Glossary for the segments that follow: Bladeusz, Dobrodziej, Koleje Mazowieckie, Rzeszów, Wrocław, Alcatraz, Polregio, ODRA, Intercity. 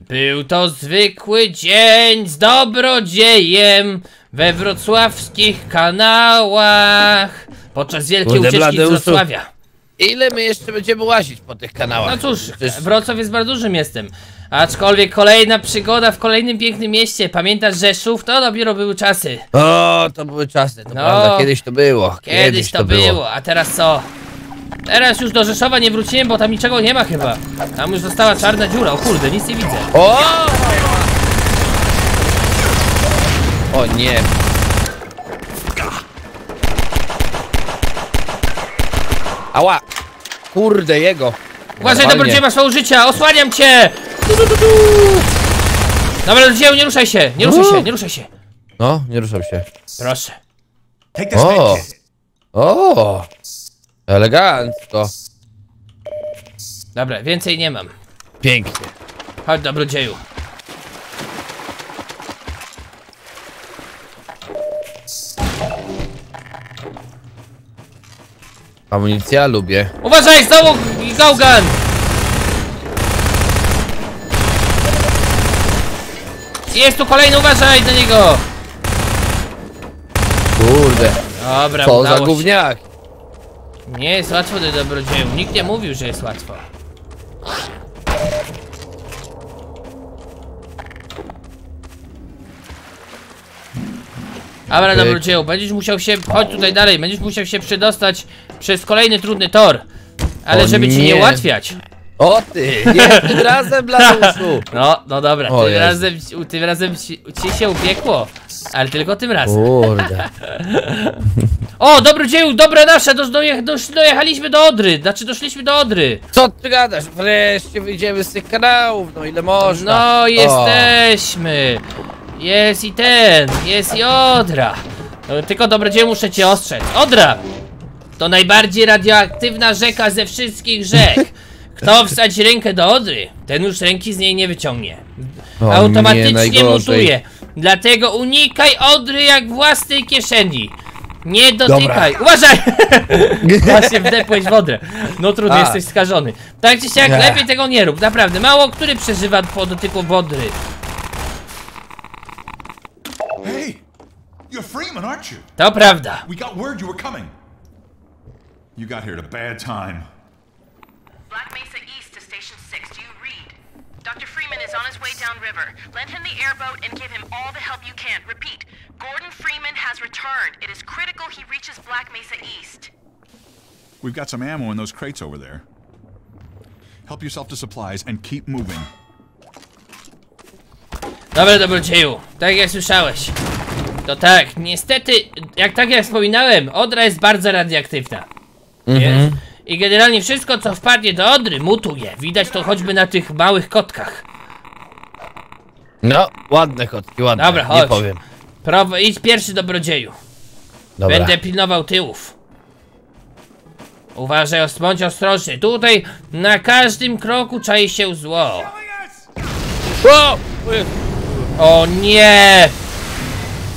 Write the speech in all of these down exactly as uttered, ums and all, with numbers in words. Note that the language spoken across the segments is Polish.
Był to zwykły dzień z Dobrodziejem we wrocławskich kanałach podczas wielkiej Ude, ucieczki z Wrocławia. Ile my jeszcze będziemy łazić po tych kanałach? No cóż, Wrocław jest bardzo dużym miastem. Aczkolwiek kolejna przygoda w kolejnym pięknym mieście. Pamiętasz Rzeszów? To dopiero były czasy. O, to były czasy, to no, prawda, kiedyś to było. Kiedyś, kiedyś to, to było. było, a teraz co? Teraz już do Rzeszowa nie wróciłem, bo tam niczego nie ma chyba. Tam już została czarna dziura, o kurde, nic nie widzę. O, o nie. Ała! Kurde jego! Uważaj, Dobrodziej, masz mało życia! Osłaniam cię! Du, du, du, du. Dobra, Dobrodzieju, nie ruszaj się! Nie ruszaj się, nie ruszaj się! No, nie ruszam się. Proszę. O! O! Elegancko! Dobra, więcej nie mam. Pięknie. Chodź, Dobrodzieju. Amunicja lubię. Uważaj, znowu gałgan! Jest tu kolejny, uważaj na niego! Kurde. Dobra, co za gówniak? Nie jest łatwo do Dobrodzieju. Nikt nie mówił, że jest łatwo. Dobra, Dobrodzieju, będziesz musiał się... Chodź tutaj dalej, będziesz musiał się przedostać przez kolejny trudny tor. Ale o żeby nie. ci nie ułatwiać. O ty, nie, tym razem, Bladeuszu. No, no dobra, tym razem, tym razem ci, ci się upiekło. Ale tylko tym razem. Kurde. O, Dobrodzieju, dobre nasze, do, doje, do, dojechaliśmy do Odry, znaczy doszliśmy do Odry. Co ty gadasz, wreszcie wyjdziemy z tych kanałów, no ile można. No, jesteśmy. O. Jest i ten, jest i Odra. Tylko Dobrodzieju, muszę cię ostrzec. Odra to najbardziej radioaktywna rzeka ze wszystkich rzek. Kto wsadzi rękę do Odry, ten już ręki z niej nie wyciągnie. O, automatycznie mutuje. Dlatego unikaj Odry jak własnej kieszeni. Nie dotykaj. Dobra. Uważaj! Właśnie wdepłeś w Odrę. No trudno, jesteś skażony. Tak czy siak, lepiej tego nie rób. Naprawdę, mało który przeżywa po dotyku Odry. To prawda. Dobra, Dobrodzieju, tak jak słyszałeś. To tak, niestety, jak tak jak wspominałem, Odra jest bardzo radioaktywna. Mm-hmm. I generalnie wszystko, co wpadnie do Odry, mutuje. Widać to choćby na tych małych kotkach. No, ładne kotki, ładne. Dobra, chodź. Nie powiem. Pro, idź pierwszy, Dobrodzieju. Dobra. Będę pilnował tyłów. Uważaj, bądź ostrożny. Tutaj na każdym kroku czai się zło. O, o nie!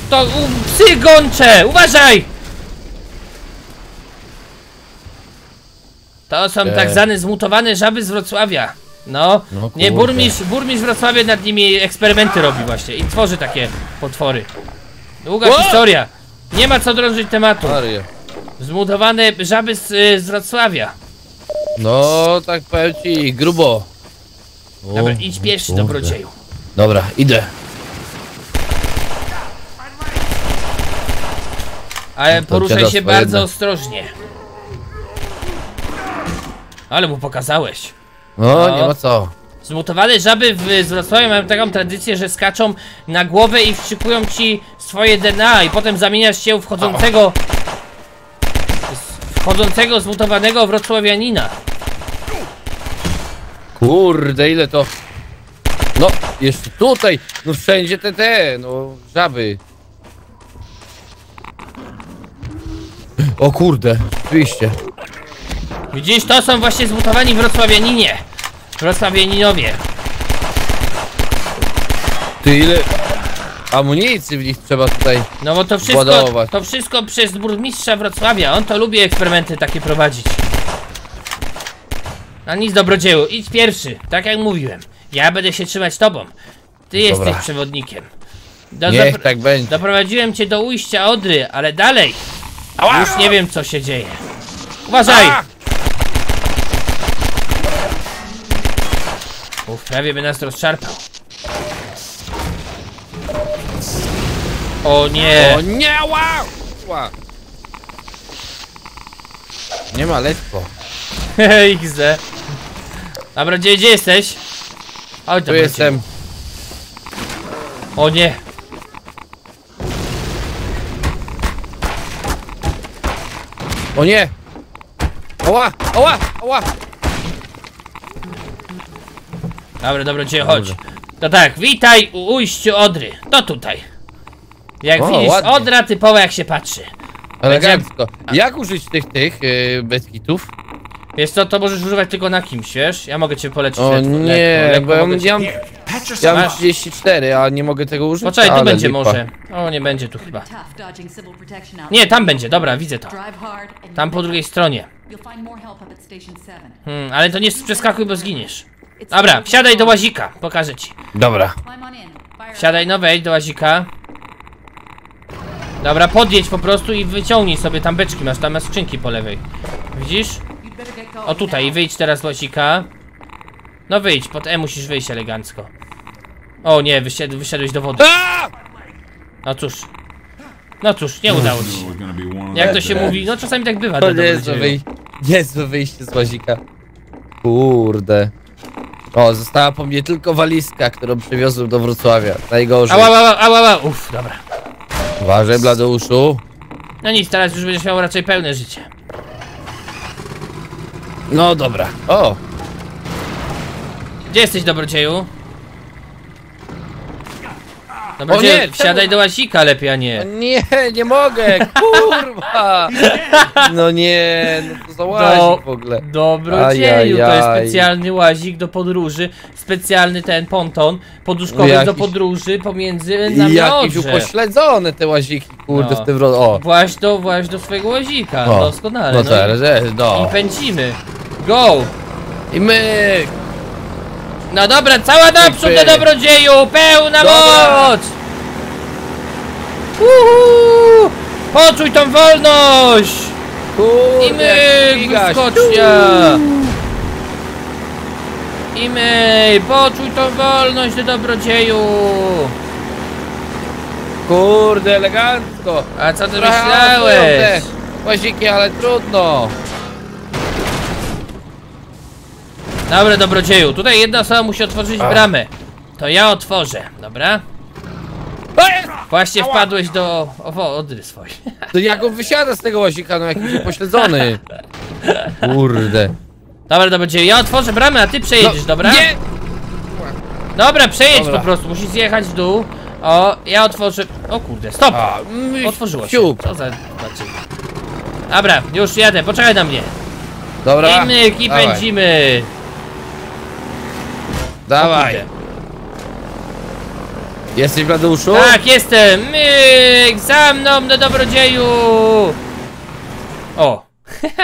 To u, psy gącze! Uważaj! To są tak zwane zmutowane żaby z Wrocławia. No, no nie, burmistrz, burmistrz Wrocławia nad nimi eksperymenty robi właśnie i tworzy takie potwory. Długa o! historia. Nie ma co drążyć tematu. Zmutowane żaby z, z Wrocławia. No, tak powiem ci, grubo. O, dobra, idź pierwszy, Dobrodzieju. Dobra, idę. Ale poruszaj się bardzo jedno. ostrożnie. Ale mu pokazałeś. No, no, nie ma co. Zmutowane żaby w, z Wrocławia mają taką tradycję, że skaczą na głowę i wstrzykują ci swoje D N A i potem zamieniasz się w wchodzącego wchodzącego zmutowanego wrocławianina. Kurde, ile to... No, jeszcze tutaj, no wszędzie te te, no żaby. O kurde, oczywiście. Widzisz, to są właśnie zbutowani wrocławianinie. Wrocławianinowie. Ty, ile amunicji w nich trzeba tutaj. No bo to wszystko, władować. to wszystko przez burmistrza Wrocławia. On to lubi eksperymenty takie prowadzić. A nic, Dobrodzieju, idź pierwszy, tak jak mówiłem. Ja będę się trzymać tobą. Ty jesteś Dobra. przewodnikiem. Do, Niech dopro... tak będzie. Doprowadziłem cię do ujścia Odry, ale dalej. Ała! Już nie wiem, co się dzieje. Uważaj! Ała! Uf, prawie by nas rozszarpał. O nie! O nie! Ała! Ała! Nie ma lekko. iks de. Dobra, gdzie, gdzie jesteś? Oj, tu jestem. O nie. O nie. Oła, oła, oła. Dobra, dobra, gdzie chodź. To tak, witaj u ujściu Odry. To tutaj. Jak o, widzisz, ładnie. Odra typowa jak się patrzy. Elegancko. Jak użyć tych, tych yy, beskitów? Wiesz co, to możesz używać tylko na kimś, wiesz? Ja mogę cię polecić. O lekko, nie, lekko, bo ja mam, cię... nie, ja mam trzydzieści cztery, a nie mogę tego użyć. Poczekaj, tu ale będzie lipa. Może. O, nie będzie tu chyba. Nie, tam będzie, dobra, widzę to. Tam po drugiej stronie. Hmm, ale to nie przeskakuj, bo zginiesz. Dobra, wsiadaj do łazika, pokażę ci. Dobra. Wsiadaj, no wejdź do łazika. Dobra, podjedź po prostu i wyciągnij sobie tam beczki, masz tam skrzynki po lewej. Widzisz? O tutaj, i wyjdź teraz z łazika. No wyjdź, pod E musisz wyjść elegancko. O nie, wysiad wysiadłeś do wody. No cóż. No cóż, nie udało ci się. Jak to się mówi, no czasami tak bywa. To niezłe wyjście z łazika. Kurde. O, została po mnie tylko walizka, którą przywiozłem do Wrocławia. Najgorzej. Ała, ała, ała, ała. Uff, dobra. Uważaj, Bladeuszu. No nic, teraz już będziesz miał raczej pełne życie. No dobra. O! Gdzie jesteś, Dobrodzieju? Dobrodzieju, o nie, wsiadaj czemu? Do łazika lepiej, a nie. O nie, nie mogę, kurwa! No nie, no to za łazik do, w ogóle. Dobrodzieju, aj, aj, aj. To jest specjalny łazik do podróży, specjalny ten ponton poduszkowy jakiś... do podróży pomiędzy nami. Jakieś upośledzone te łaziki, kurde, no. w tym rodzaju. Właź do, właź do swojego łazika, no. doskonale. No, no teraz, no. I pędzimy. Go! I my. No dobra, cała naprzód do Dobrodzieju! Pełna dobra. Moc! Uhu! Poczuj tą wolność! Kurde, i myk, skocznia! I myk, poczuj tą wolność do Dobrodzieju! Kurde, elegancko! A co ty myślałeś? Łaziki, ale trudno! Dobra, Dobrodzieju, tutaj jedna osoba musi otworzyć A. bramę. To ja otworzę, dobra? Właśnie wpadłeś do... O, Odry swojej. To jak on wysiada z tego łazika, no jakiś upośledzony. Kurde. Dobra, Dobrodzieju, ja otworzę bramę, a ty przejedziesz, no, dobra? Nie! Dobra, przejedź dobra. Po prostu, musisz zjechać w dół. O, ja otworzę... O kurde, stop! A, otworzyło się. Co za... Dobra, już jadę, poczekaj na mnie. Dobra. I myk, i pędzimy. Dawaj. Jesteś, Bladeuszu? Tak, jestem. Myk, za mną do Dobrodzieju. O.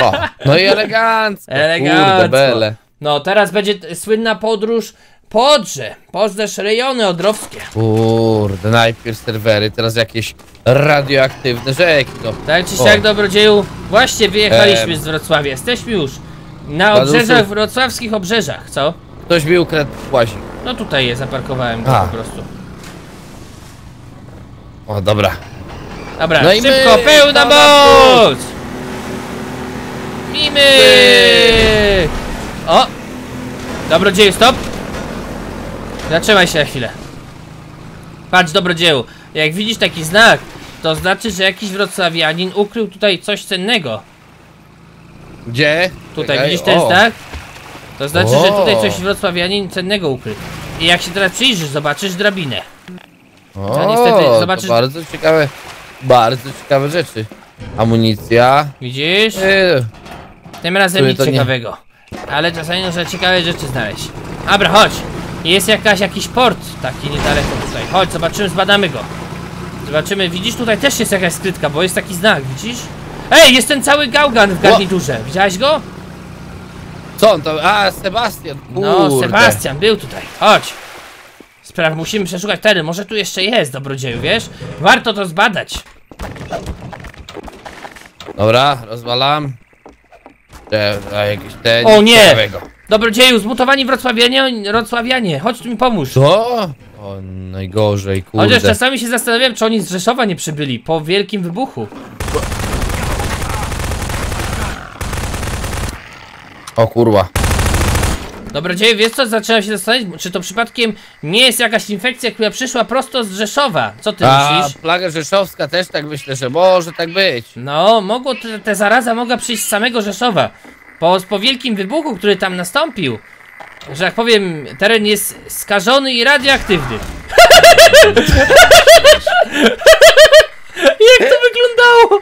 o. No i elegancko. Elegancko. Kurde, bele. No teraz będzie słynna podróż po Odrze. Poznasz rejony odrowskie. Kurde, najpierw serwery, teraz jakieś radioaktywne rzeki. No. Tak czy siak, Dobrodzieju, właśnie wyjechaliśmy ehm. z Wrocławia. Jesteśmy już na obrzeżach, wrocławskich obrzeżach, co? Ktoś mi ukradł łazik. No tutaj je zaparkowałem go po prostu. O, dobra. Dobra, no szybko, pełna moc! Mimy! O! Dobrodzieju, stop! Zatrzymaj się na chwilę. Patrz, Dobrodzieju, jak widzisz taki znak, to znaczy, że jakiś wrocławianin ukrył tutaj coś cennego. Gdzie? Tutaj, Czekaj. widzisz ten o. znak? To znaczy, o. że tutaj coś wrocławianin cennego ukrył. I jak się teraz przyjrzysz, zobaczysz drabinę. O, no niestety, zobaczysz... bardzo ciekawe, bardzo ciekawe rzeczy. Amunicja. Widzisz? Yy. Tym razem nic ciekawego. Nie... Ale czasami można ciekawe rzeczy znaleźć. Dobra, chodź. Jest jakaś, jakiś port taki niedaleko tutaj. Chodź, zobaczymy, zbadamy go. Zobaczymy, widzisz, tutaj też jest jakaś skrytka, bo jest taki znak, widzisz? Ej, jest ten cały gałgan w garniturze, widziałeś go? Co on tam? A, Sebastian! Kurde. No, Sebastian był tutaj, chodź! Spraw, musimy przeszukać teren, może tu jeszcze jest dobrodzieju, wiesz? Warto to zbadać. Dobra, rozwalam. Te, a jakieś te, o nie! Ciekawego. Dobrodzieju, zmutowani wrocławianie, wrocławianie, chodź tu mi pomóż. Co? O, najgorzej, kurde. Chociaż czasami się zastanawiam, czy oni z Rzeszowa nie przybyli po wielkim wybuchu. O kurwa. Dobrodzieju, wiesz co? Zaczynam się zastanawiać, czy to przypadkiem nie jest jakaś infekcja, która przyszła prosto z Rzeszowa. Co ty A, myślisz? Plaga rzeszowska też tak myślę, że może tak być. No, mogło, te, te zaraza mogła przyjść z samego Rzeszowa. Po, po wielkim wybuchu, który tam nastąpił, że jak powiem, teren jest skażony i radioaktywny. Jak to wyglądało?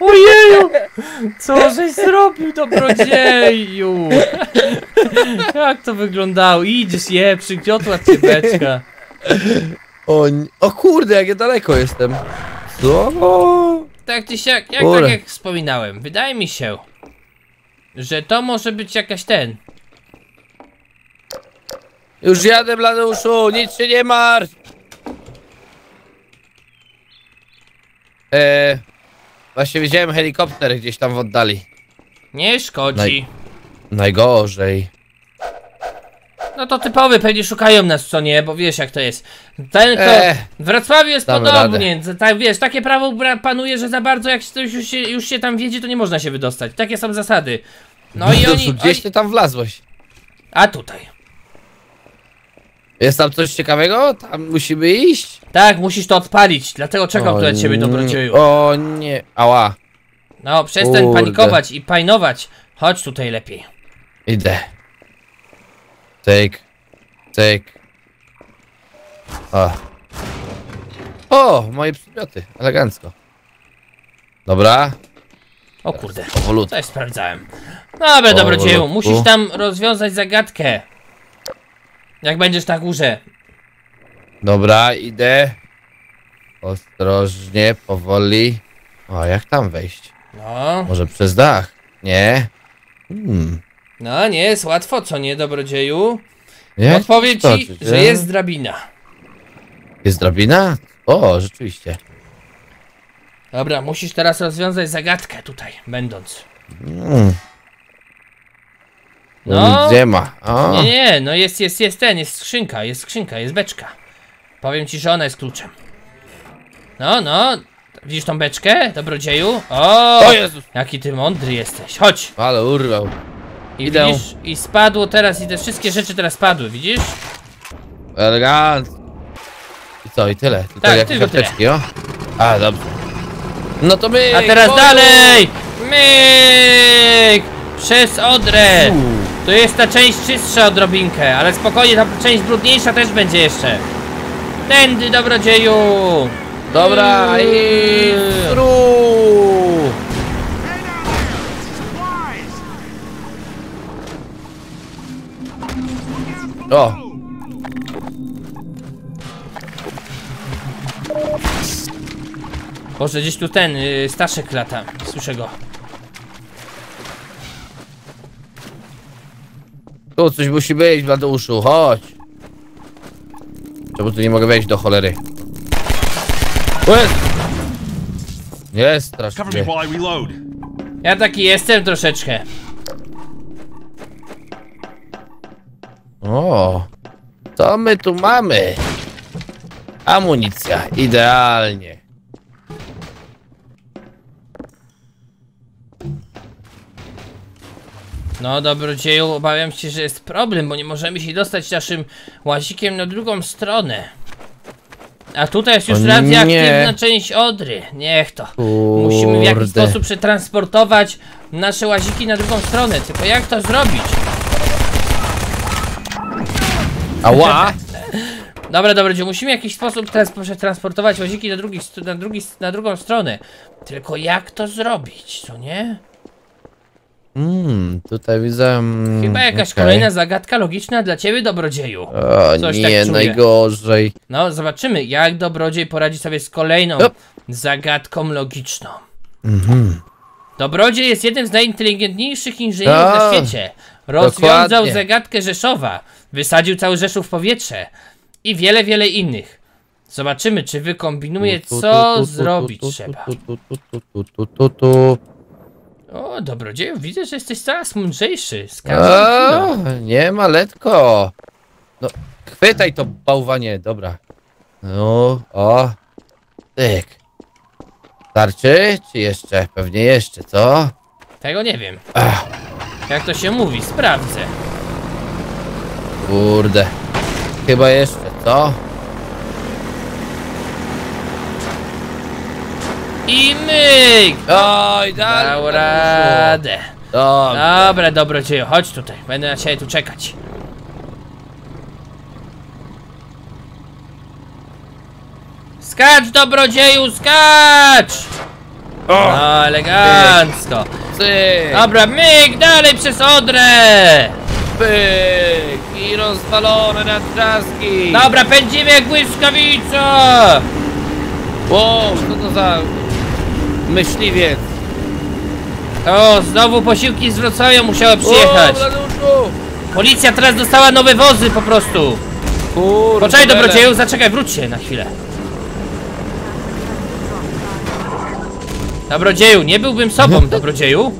Ojeju! Co żeś zrobił, dobrodzieju? Jak to wyglądało? Idziesz je, przygniotła ciebeczka. O, o kurde, jak ja daleko jestem. Co? Tak czy siak, jak, tak jak wspominałem, wydaje mi się, że to może być jakaś ten. Już jadę, Bladeuszu, nic się nie martw. Eee, właśnie widziałem helikopter gdzieś tam w oddali. Nie szkodzi. Naj... Najgorzej. No to typowy, pewnie szukają nas, co nie, bo wiesz jak to jest. Ten, kto... eee, w Wrocławiu jest podobnie, tak, wiesz, takie prawo panuje, że za bardzo jak ktoś już się, już się tam wiedzie, to nie można się wydostać. Takie są zasady. No i oni... Gdzieś ty tam wlazłeś. A tutaj. Jest tam coś ciekawego? Tam musimy iść? Tak, musisz to odpalić, dlatego czekam tutaj od ciebie, dobrodzieju. O nie, ała. No, przestań Urde. panikować i pajnować. Chodź tutaj lepiej. Idę. Take. Take. O. O, moje przedmioty, elegancko. Dobra. O kurde, coś sprawdzałem. Dobra, dobrodzieju, musisz tam rozwiązać zagadkę. Jak będziesz na górze. Dobra, idę. Ostrożnie, powoli. O, jak tam wejść? No. Może przez dach? Nie. Hmm. No, nie jest łatwo, co nie, dobrodzieju? Nie? Odpowiedź ci, czy, że jest drabina. Jest drabina? O, rzeczywiście. Dobra, musisz teraz rozwiązać zagadkę tutaj, będąc. Hmm. No, nie ma. O. Nie, nie, no jest, jest, jest ten, jest skrzynka, jest skrzynka, jest beczka. Powiem ci, że ona jest kluczem. No, no, widzisz tą beczkę, dobrodzieju? O, o Jezus. Jaki ty mądry jesteś, chodź. Ale urwał. I Idę. widzisz, i spadło teraz, i te wszystkie rzeczy teraz spadły, widzisz? Elegant. I co, i tyle? Tylko tak, tylko apteczki, tyle. O. A, dobrze. No to myk. A teraz o. dalej! Myk! Przez Odrę! U. To jest ta część czystsza odrobinkę, ale spokojnie, ta część brudniejsza też będzie jeszcze. Tędy, dobrodzieju! Dobra, mm. i... O! Boże, gdzieś tu ten, yy, Staszek lata, słyszę go. Tu coś musi być, Bladeuszu, chodź. Czemu tu nie mogę wejść do cholery? Nie, strasznie. Ja taki jestem troszeczkę. O, co my tu mamy? Amunicja, idealnie. No, dobrodzieju, obawiam się, że jest problem, bo nie możemy się dostać naszym łazikiem na drugą stronę. A tutaj jest już radioaktywna część Odry. Niech to. Kurde. Musimy w jakiś sposób przetransportować nasze łaziki na drugą stronę. Tylko jak to zrobić? Ała! Dobra, dobrodzieju, musimy w jakiś sposób przetransportować łaziki na, drugi, na, drugi, na drugą stronę. Tylko jak to zrobić, co nie? Mmm, tutaj widzę... Chyba jakaś okay. kolejna zagadka logiczna dla ciebie, dobrodzieju. O, Coś nie, tak najgorzej. No, zobaczymy, jak dobrodziej poradzi sobie z kolejną Op. zagadką logiczną. Mm-hmm. Dobrodziej jest jednym z najinteligentniejszych inżynierów A. na świecie. Rozwiązał Dokładnie. zagadkę Rzeszowa, wysadził cały Rzeszów w powietrze i wiele, wiele innych. Zobaczymy, czy wykombinuje, co zrobić trzeba. O, Dobrodzieju, widzę, że jesteś coraz mądrzejszy. O, nie ma letko. No, chwytaj to bałwanie, dobra. No, o. Tyk. Starczy? Czy jeszcze? Pewnie jeszcze, co? Tego nie wiem. Ach. Jak to się mówi? Sprawdzę. Kurde. Chyba jeszcze, co? I myk! Oj, dalej! Dał radę. Dobra. Dobra, Dobrodzieju, chodź tutaj. Będę na ciebie tu czekać. Skacz, Dobrodzieju, skacz! O, no, elegancko. Cyk. Dobra, myk, dalej przez Odrę! Pyk! I rozwalone na traski! Dobra, pędzimy jak błyskawica! Wow, co to za... myśliwiec. O, znowu posiłki z Wrocławia musiały przyjechać. O, policja teraz dostała nowe wozy po prostu. Kurde, poczekaj, Dobrodzieju, zaczekaj, wróć się na chwilę. Dobrodzieju, nie byłbym sobą, Dobrodzieju.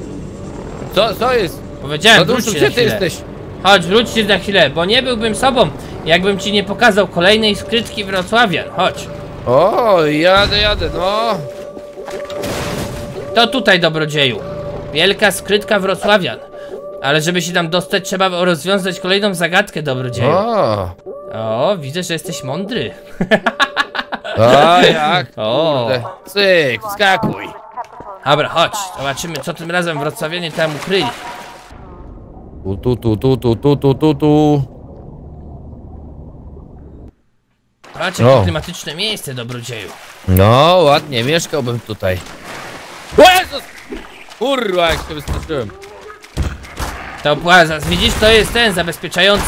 Co, co jest? Powiedziałem, wróć się na chwilę. Ty jesteś? Chodź, wróć się na chwilę, bo nie byłbym sobą, jakbym ci nie pokazał kolejnej skrytki Wrocławia. Chodź. O, jadę, jadę, no. To tutaj, Dobrodzieju. Wielka skrytka Wrocławian. Ale żeby się tam dostać, trzeba rozwiązać kolejną zagadkę, Dobrodzieju. O, o widzę, że jesteś mądry. O, jak? O. Cyk, skakuj. Dobra, chodź. Zobaczymy, co tym razem wrocławianie tam ukryli. Tu, tu, tu, tu, tu, tu, tu, tu, tu. Patrz, jakie klimatyczne miejsce, Dobrodzieju. No, ładnie, mieszkałbym tutaj. O Jezus! Kurwa, jak się wystraszyłem. To płazas, widzisz, to jest ten zabezpieczający.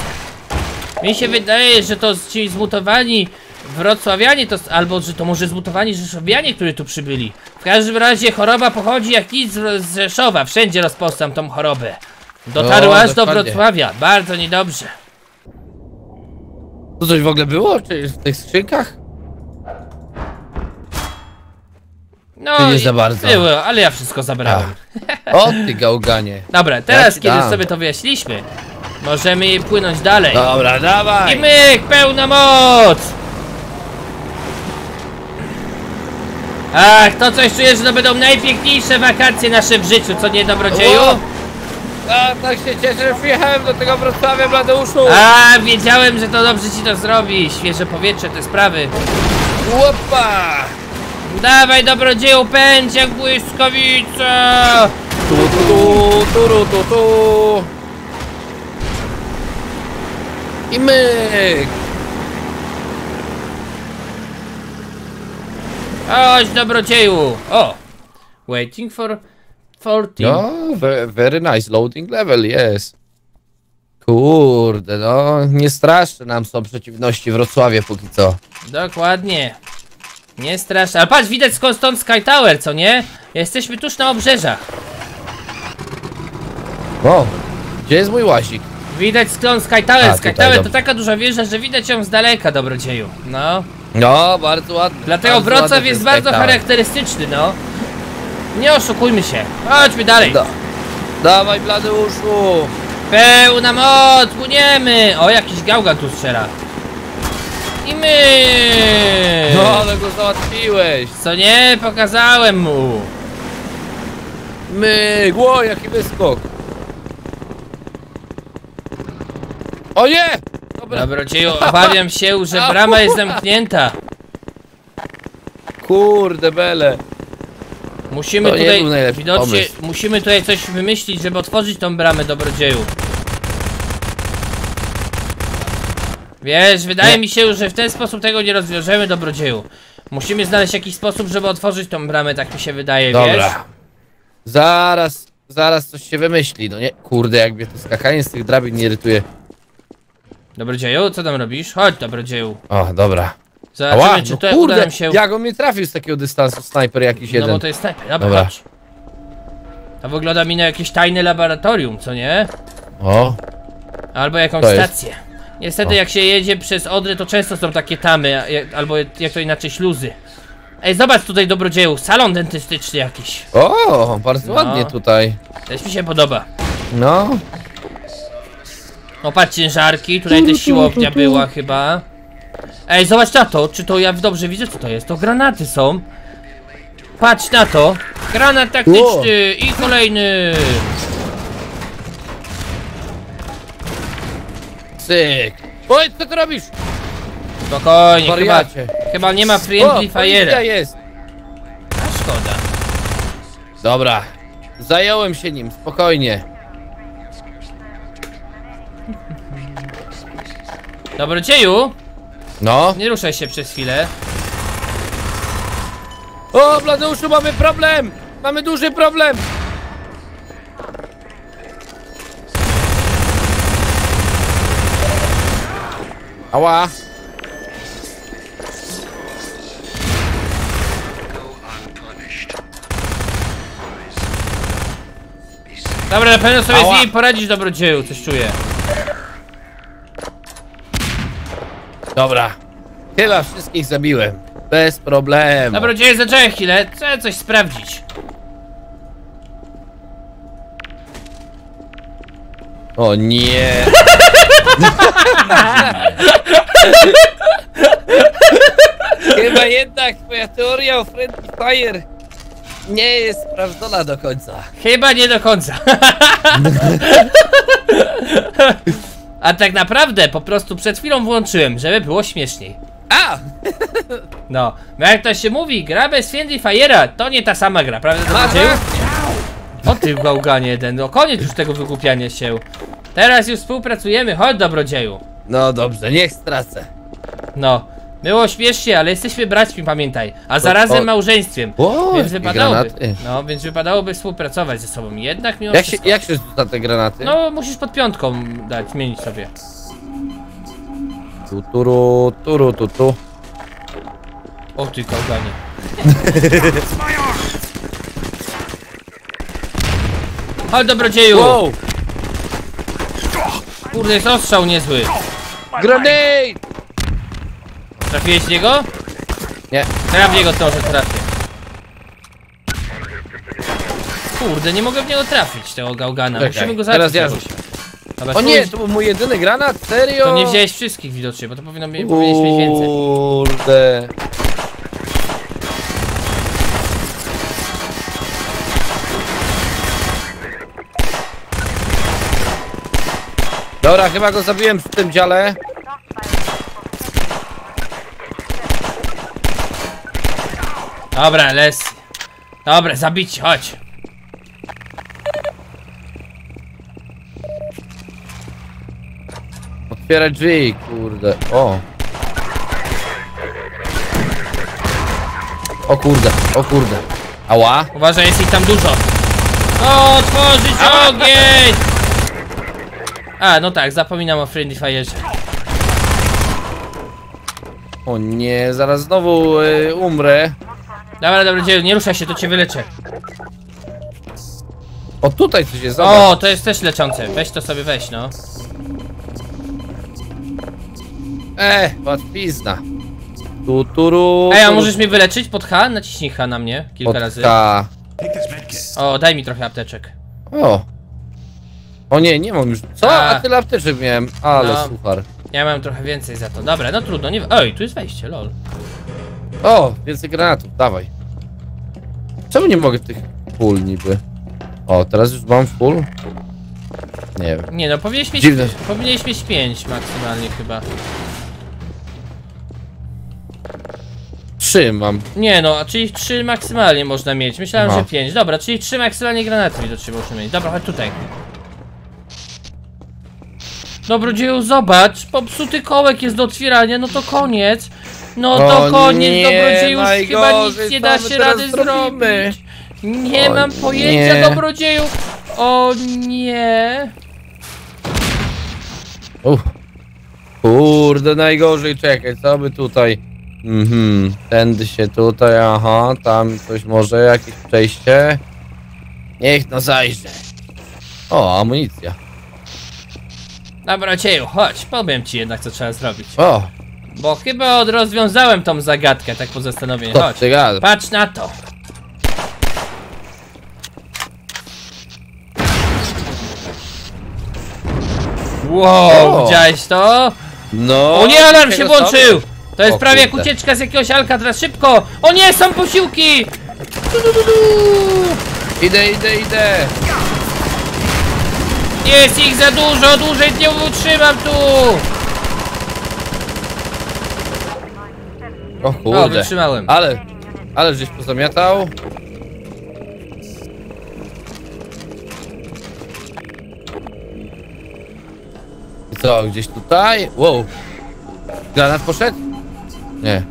Mi się wydaje, że to ci zmutowani wrocławianie, to, albo że to może zmutowani rzeszowianie, którzy tu przybyli. W każdym razie choroba pochodzi jak nic z Rzeszowa. Wszędzie rozpostam tą chorobę. Dotarła aż do Wrocławia. Bardzo niedobrze. To coś w ogóle było? Czy w tych skrzynkach? No, nie za bardzo. Było, ale ja wszystko zabrałem. A. O ty gałganie. Dobra, teraz ja kiedy dam. sobie to wyjaśniliśmy, możemy płynąć dalej. Dobra, dawaj. I myk, pełna moc. Ach, to coś czuję, że to będą najpiękniejsze wakacje nasze w życiu, co nie, Dobrodzieju? O! A, tak się cieszę, że przyjechałem do tego Wrocławia, Bladeuszu. A, wiedziałem, że to dobrze ci to zrobi. Świeże powietrze, te sprawy. Łopa! Dawaj, Dobrodzieju, pędź jak błyskawica! Tu, tu, tu, tu, tu. I myk! Oś, Dobrodzieju! O! Waiting for czternaście. No, very nice loading level, yes. Kurde, no, nie straszne nam są przeciwności Wrocławia póki co. Dokładnie. Nie straszne, ale patrz, widać skąd stąd Sky Tower, co nie? Jesteśmy tuż na obrzeżach. O, gdzie jest mój łazik? Widać skąd Sky Tower, A, Sky Tower to dobra. taka duża wieża, że widać ją z daleka, Dobrodzieju, no. No, bardzo ładny. Dlatego bardzo Wrocław ładny jest bardzo charakterystyczny, no. Nie oszukujmy się, chodźmy dalej. Do. Dawaj, Bladeuszu. Pełna moc, płyniemy. O, jakiś gałgan tu strzela. I my! No, ale go załatwiłeś! Co nie? Pokazałem mu! My! Ło, jaki wyskok! O nie! Dobra. Dobrodzieju, obawiam się, że brama jest zamknięta. Kurde, bele! Musimy to tutaj... widocznie, musimy tutaj coś wymyślić, żeby otworzyć tą bramę, Dobrodzieju. Wiesz, wydaje nie. mi się, że w ten sposób tego nie rozwiążemy, Dobrodzieju. Musimy znaleźć jakiś sposób, żeby otworzyć tą bramę, tak mi się wydaje, Dobra. wiesz? Zaraz, zaraz coś się wymyśli, no nie? Kurde, jak mnie to skakanie z tych drabin nie irytuje. Dobrodzieju, co tam robisz? Chodź, Dobrodzieju. O, dobra. Zobaczymy, Ała, czy no to kurde, uda nam się... jak on mnie trafił z takiego dystansu, snajper jakiś jeden. No bo to jest snajper, dobra, dobra. chodź. To wygląda mi na jakieś tajne laboratorium, co nie? O! Albo jakąś stację. Niestety, o. jak się jedzie przez Odrę, to często są takie tamy, albo jak to inaczej, śluzy. Ej, zobacz tutaj, Dobrodzieju, salon dentystyczny jakiś. O, bardzo no. ładnie tutaj. Też mi się podoba. No. No patrz, ciężarki, tutaj też siłownia była chyba. Ej, zobacz na to, czy to ja dobrze widzę, co to jest? To granaty są. Patrz na to. Granat taktyczny wow. i kolejny. Cyk. Powiedz, co ty robisz? Spokojnie, chyba, chyba nie ma friendly fire. Jest. A szkoda. Dobra. Zająłem się nim, spokojnie. Dobrodzieju? No? Nie ruszaj się przez chwilę. O, Bladeuszu, mamy problem! Mamy duży problem! Ała! Dobra, na pewno sobie Ała. z niej poradzisz, Dobrodzieju, coś czuję. Dobra. Chyba wszystkich zabiłem. Bez problemu. Dobrodzieju, zaczekaj chwilę. Chcę coś sprawdzić. O nie. Chyba jednak twoja teoria o friendly fire nie jest sprawdzona do końca. Chyba nie do końca. A tak naprawdę po prostu przed chwilą włączyłem, żeby było śmieszniej. A! No, jak to się mówi, gra bez friendly fire'a to nie ta sama gra, prawda? O ty gałganie jeden, no koniec już tego wykupiania się. Teraz już współpracujemy, chodź, Dobrodzieju. No dobrze, niech stracę. No, było śmiesznie, ale jesteśmy braćmi, pamiętaj. A zarazem o, o. małżeństwem. O, więc wypadałoby, no, więc wypadałoby współpracować ze sobą. Jednak mimo jak wszystko. Się, jak się rzuca te granaty? No, musisz pod piątką dać, zmienić sobie. Tu, turu, turu, tu, tu. O ty kałganie. Chodź, Dobrodzieju. Wow. Kurde, jest ostrzał niezły. Grenade! Trafiłeś w niego? Nie. Ja w niego to, że trafię. Kurde, nie mogę w niego trafić, tego gałgana. Okay. Musimy go zabić. Teraz ja. O nie, to był mój jedyny granat? Serio? To nie wziąłeś wszystkich widocznie, bo to powinno mieć więcej. Kurde. Dobra, chyba go zabiłem w tym dziale. Dobra, les. Dobra, zabić, chodź. Otwieraj drzwi, kurde. O. O kurde, o kurde. Ała. Uważaj, jest ich tam dużo. O, otworzyć ogień! A, no tak, zapominam o friendly fire'ze. O nie, zaraz znowu y, umrę. Dobra, Dobrodzieju, nie ruszaj się, to cię wyleczę. O, tutaj coś jest, zobacz. O, to jest też leczące, weź to sobie, weź, no. E, łatwizna. Tu, turu. Ej, a możesz mnie wyleczyć pod H? Naciśnij H na mnie kilka pod razy. K. O, daj mi trochę apteczek. O. O nie, nie mam już. Co? A, A tyle apteczek miałem, ale no, super. Ja mam trochę więcej za to. Dobra, no trudno, nie. Oj, tu jest wejście, lol. O, więcej granatów, dawaj. Czemu nie mogę tych pól niby? O, teraz już mam full? Nie wiem. Nie no, powinieneś mieć, powinieneś mieć pięć maksymalnie chyba. Trzy mam. Nie no, czyli trzy maksymalnie można mieć. Myślałem, Aha. że pięć. Dobra, czyli trzy maksymalnie granaty widocznie można mieć. Dobra, chodź tutaj. Dobrodzieju, zobacz, popsuty kołek jest do otwierania, no to koniec. No to o koniec, nie, Dobrodzieju, już chyba nic nie da się rady zrobić. Nie o mam pojęcia, nie. Dobrodzieju. O nie. Uff. Kurde, najgorzej, czekaj, co by tutaj? Mhm, tędy się tutaj, aha, tam coś może, jakieś przejście. Niech no zajrzę. O, amunicja. Dobrodzieju, chodź, powiem ci jednak, co trzeba zrobić. O! Bo chyba odrozwiązałem tą zagadkę, tak po zastanowieniu. Chodź, patrz na to. Wow, widziałeś to? No. O nie, alarm się włączył! To jest prawie jak ucieczka z jakiegoś Alcatraz, szybko! O nie, są posiłki! Du, du, du, du. Idę, idę, idę! Jest ich za dużo, dłużej nie utrzymam tu! O kurde, o, wytrzymałem. Ale, ale gdzieś pozamiatał. Co, gdzieś tutaj? Wow! Granat poszedł? Nie.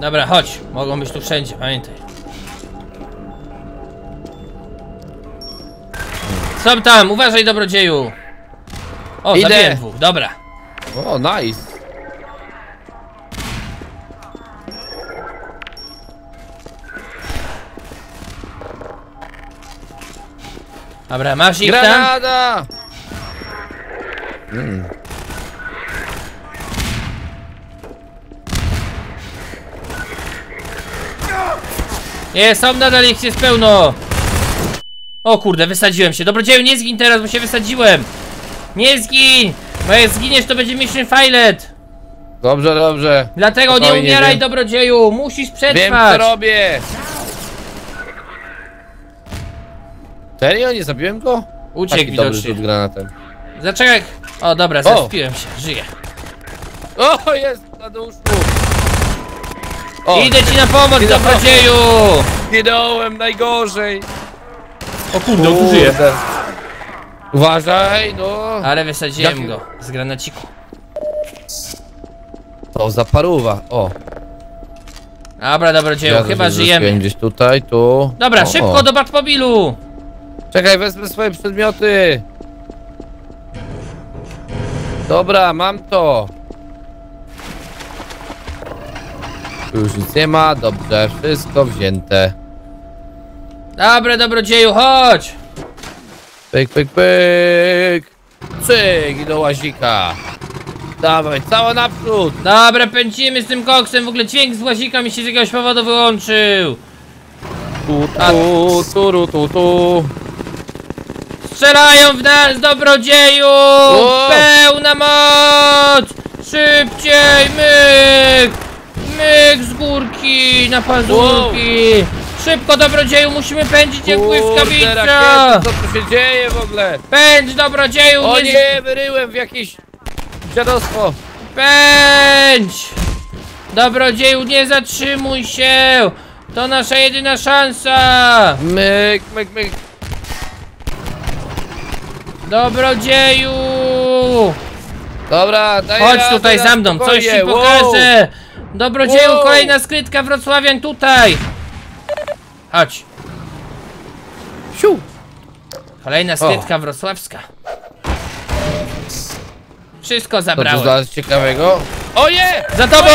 Dobra, chodź. Mogą być tu wszędzie, pamiętaj. Stop tam, uważaj, dobrodzieju. O, zabiję dwóch, dobra. O, nice. Dobra, masz ich tam? Granada! Mm. Nie, są nadal, ich jest pełno. O kurde, wysadziłem się. Dobrodzieju, nie zgin teraz, bo się wysadziłem. Nie zgin, bo jak zginiesz, to będzie mission failed. Dobrze, dobrze. Dlatego spokojnie, nie umieraj, wiem. Dobrodzieju, musisz przetrwać. Wiem, co robię. Serio? Nie zabiłem go? Uciekł widocznie. Zaczekaj. O dobra, zaspiłem się, żyję. O, jest na dół. O, idę ci na pomoc, dobrodzieju! Nie dołem, najgorzej! O kurde, on tu żyje! Uważaj, no! Ale wysadziłem Jak... go z granaciku. O, za paruwa, o! Dobra, dobrodzieju, ja chyba żyjemy. Gdzieś tutaj, tu. Dobra, o, szybko o. do Batmobilu! Czekaj, wezmę swoje przedmioty! Dobra, mam to! Tu już nic nie ma, dobrze, wszystko wzięte. Dobra, dobrodzieju, chodź! Pyk, pyk, pyk! Cyk, i do łazika! Dawaj, cała naprzód! Dobra, pędzimy z tym koksem, w ogóle dźwięk z łazika mi się z jakiegoś powodu wyłączył! Tu, tu, tu, tu, tu. Strzelają w nas, dobrodzieju! O! Pełna moc! Szybciej, myk! Myk z górki, na pazurki. Wow. Szybko, dobrodzieju, musimy pędzić jak błyskawica. Co tu się dzieje w ogóle? Pędź, dobrodzieju! O nie, nie wyryłem w jakieś dziadostwo. Pędź! Dobrodzieju, nie zatrzymuj się! To nasza jedyna szansa! Myk, myk, myk. Dobrodzieju! Dobra, daj Chodź radę, tutaj za mną, coś ci pokażę! Wow. Dobrodzieju, wow. kolejna skrytka wrocławian tutaj! Chodź. Siu. Kolejna skrytka o. wrocławska. Wszystko zabrałem. Co to ciekawego? Oje! Za tobą!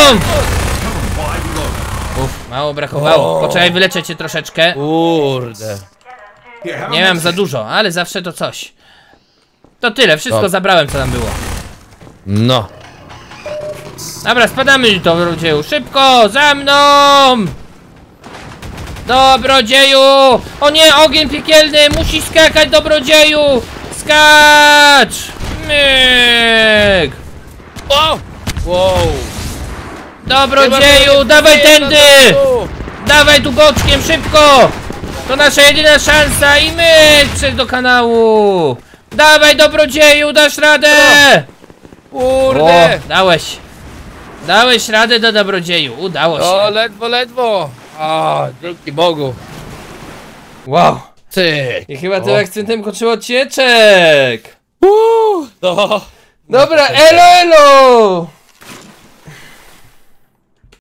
Uff, mało brakowało. Poczekaj, wyleczę cię troszeczkę. Kurde. Nie mam za dużo, ale zawsze to coś. To tyle, wszystko o. zabrałem, co tam było. No. Dobra, spadamy, dobrodzieju, szybko, za mną! Dobrodzieju! O nie, ogień piekielny, musi skakać, dobrodzieju! Skacz! Myk! O! Wow! Dobrodzieju, dawaj tędy! Dawaj tu boczkiem, szybko! To nasza jedyna szansa i myk przez do kanału! Dawaj, dobrodzieju, dasz radę! Kurde! Dałeś! Dałeś radę do dobrodzieju, udało się. O, ledwo, ledwo. O, dzięki Bogu. Wow. Cyk. I chyba tym akcentem kończył odcieczek. Uuu. No. Dobra, elo, elo.